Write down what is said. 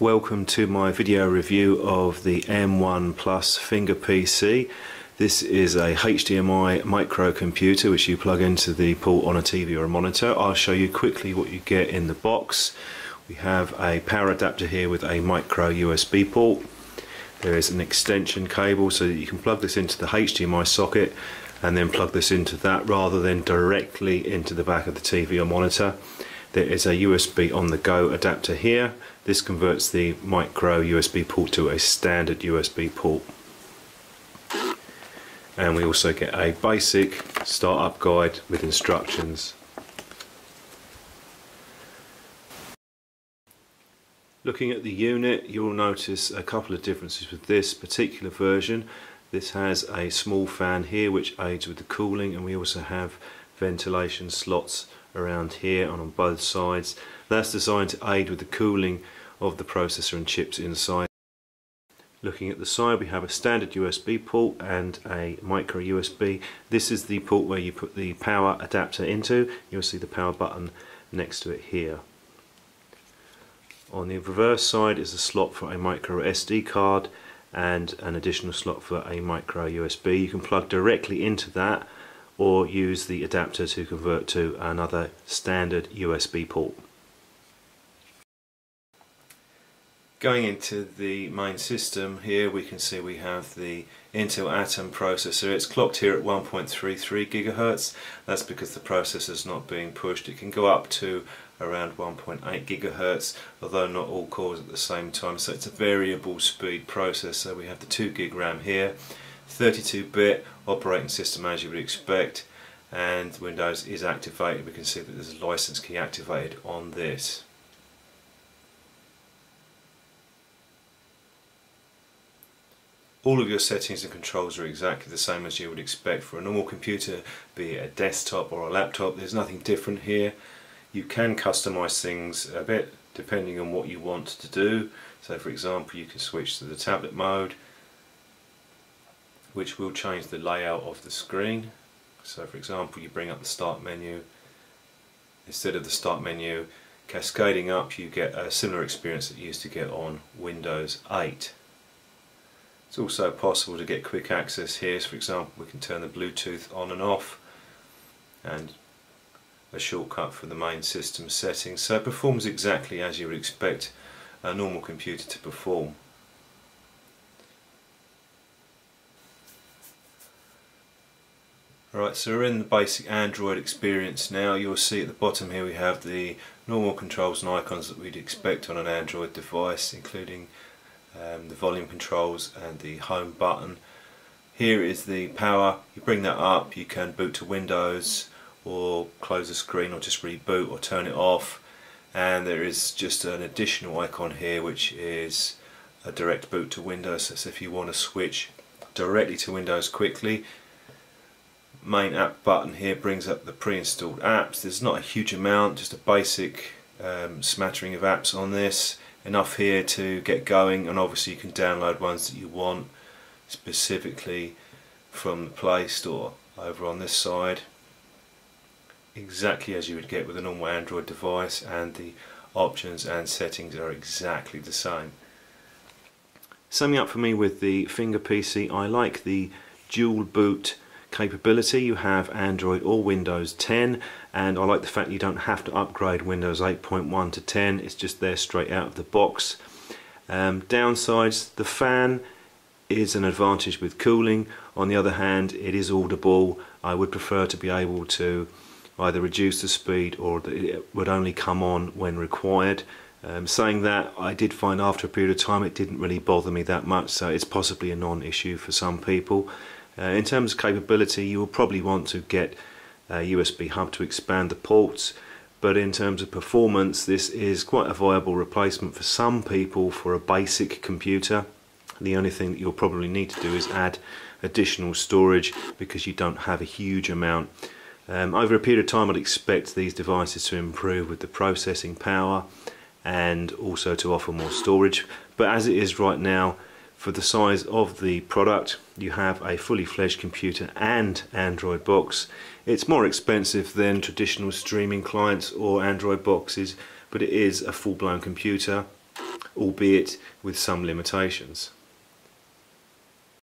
Welcome to my video review of the M1 plus finger PC. This is a HDMI microcomputer which you plug into the port on a TV or a monitor. I'll show you quickly what you get in the box. We have a power adapter here with a micro USB port. There is an extension cable so that you can plug this into the HDMI socket and then plug this into that rather than directly into the back of the TV or monitor. There is a USB on the go adapter here. This converts the micro USB port to a standard USB port. And we also get a basic startup guide with instructions. Looking at the unit, you'll notice a couple of differences with this particular version. This has a small fan here which aids with the cooling, and we also have ventilation slots around here and on both sides. That's designed to aid with the cooling of the processor and chips inside. Looking at the side, we have a standard USB port and a micro USB. This is the port where you put the power adapter into. You'll see the power button next to it here. On the reverse side is a slot for a micro SD card and an additional slot for a micro USB. You can plug directly into that or use the adapter to convert to another standard USB port. Going into the main system here, we can see we have the Intel Atom processor. It's clocked here at 1.33 gigahertz. That's because the processor's not being pushed. It can go up to around 1.8 gigahertz, although not all cores at the same time. So it's a variable speed processor. We have the 2 gig RAM here, 32-bit operating system as you would expect, and Windows is activated. We can see that there's a license key activated on this. All of your settings and controls are exactly the same as you would expect for a normal computer, be it a desktop or a laptop. There's nothing different here. You can customize things a bit depending on what you want to do. So for example, you can switch to the tablet mode, which will change the layout of the screen. So for example, you bring up the start menu. Instead of the start menu cascading up, you get a similar experience that you used to get on Windows 8. It's also possible to get quick access here, so for example we can turn the Bluetooth on and off, and a shortcut for the main system settings, so it performs exactly as you would expect a normal computer to perform. Right, so we're in the basic Android experience now. You'll see at the bottom here we have the normal controls and icons that we'd expect on an Android device, including the volume controls and the home button. Here is the power. You bring that up, you can boot to Windows or close the screen or just reboot or turn it off, and there is just an additional icon here which is a direct boot to Windows. So if you want to switch directly to Windows quickly, main app button here brings up the pre-installed apps. There's not a huge amount, just a basic smattering of apps on this. Enough here to get going, and obviously you can download ones that you want specifically from the Play Store over on this side, exactly as you would get with a normal Android device, and the options and settings are exactly the same. Summing up for me with the Finger PC, I like the dual boot capability. You have Android or Windows 10, and I like the fact you don't have to upgrade Windows 8.1 to 10. It's just there straight out of the box. Downsides, the fan is an advantage with cooling. On the other hand, it is audible. I would prefer to be able to either reduce the speed or that it would only come on when required. Saying that, I did find after a period of time it didn't really bother me that much, so it's possibly a non-issue for some people. In terms of capability, you will probably want to get a USB hub to expand the ports, but in terms of performance this is quite a viable replacement for some people for a basic computer. The only thing that you'll probably need to do is add additional storage because you don't have a huge amount. Over a period of time I'd expect these devices to improve with the processing power and also to offer more storage, but as it is right now, for the size of the product, you have a fully fledged computer and Android box. It's more expensive than traditional streaming clients or Android boxes, but it is a full-blown computer. albeit with some limitations.